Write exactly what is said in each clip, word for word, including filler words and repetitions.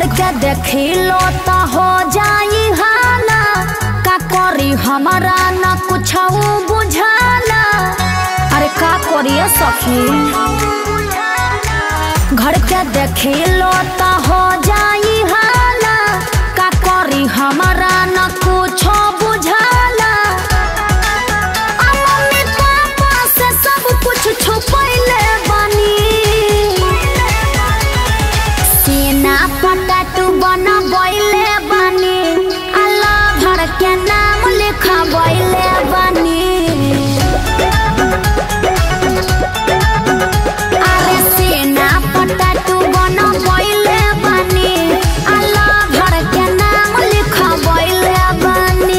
कर के देखी लो तो हो जाई हाना, का करी हमारा ना कुछ बुझाना। अरे का करिए सखी, घर के देखी लो तो हो जाई हाना, का करी हमारा ना कुछ बुझाना। अपने पापा से सब कुछ छुपैले बानी, सेना पता तू बना बोले बानी, अल्लाह भर के नाम लिखा बोले बानी। अरे सेना पता तू बना बोले बानी, अल्लाह भर के नाम लिखा बोले बानी।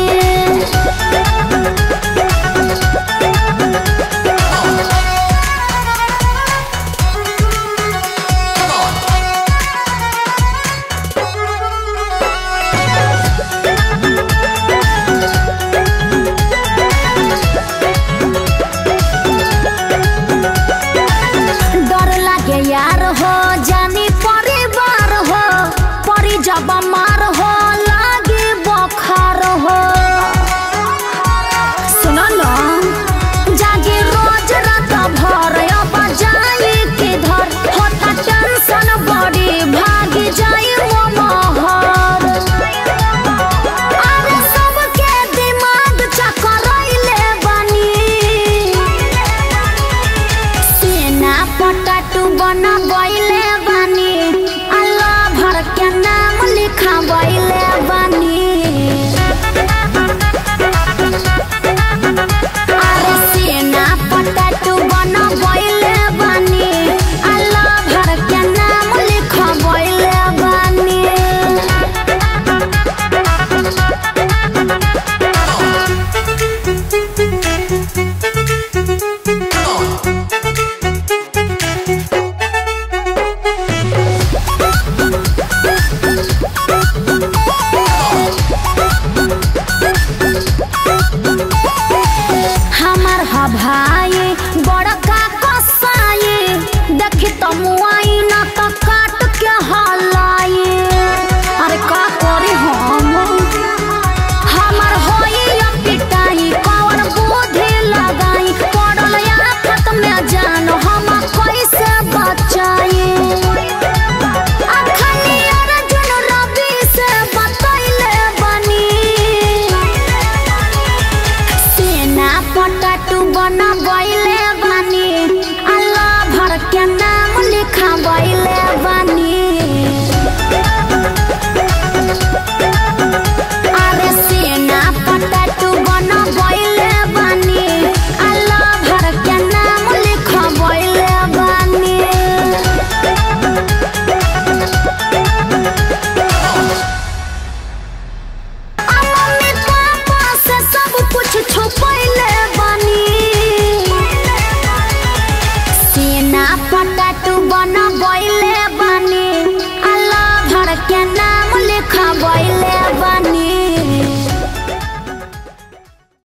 Wanna boil